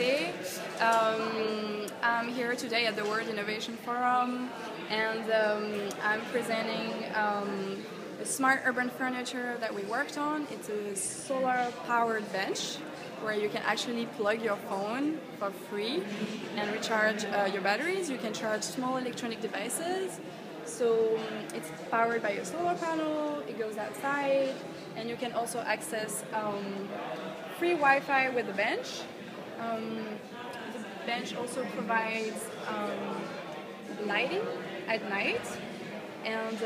José. I'm here today at the World Innovation Forum, and I'm presenting a smart urban furniture that we worked on. It's a solar-powered bench where you can actually plug your phone for free and recharge your batteries. You can charge small electronic devices. So it's powered by a solar panel, it goes outside, and you can also access free Wi-Fi with the bench. The bench also provides lighting at night and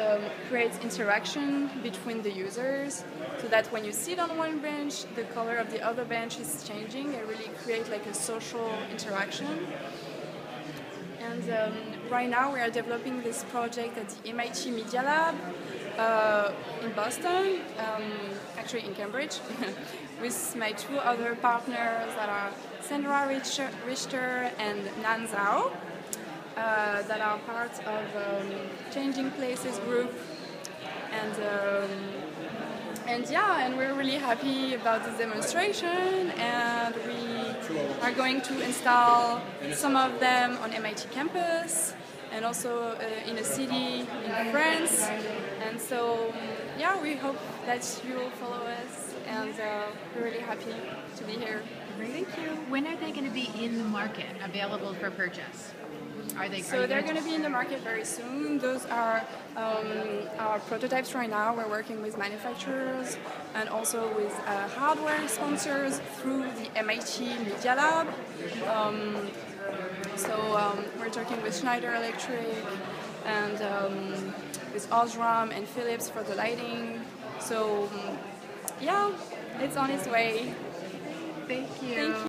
creates interaction between the users, so that when you sit on one bench, the color of the other bench is changing. It really creates like a social interaction. And right now we are developing this project at the MIT Media Lab in Boston, actually in Cambridge, with my two other partners that are Sandra Richter and Nan Zhao, that are part of Changing Places group. And yeah, and we're really happy about this demonstration, and we are going to install some of them on MIT campus and also in a city in France. And so, yeah, we hope that you'll follow us, and we're really happy to be here. Thank you. When are they going to be in the market, available for purchase? They're going to be in the market very soon. Those are our prototypes right now. We're working with manufacturers and also with hardware sponsors through the MIT Media Lab. We're talking with Schneider Electric and with Osram and Philips for the lighting. So yeah, it's on its way. Thank you. Thank you.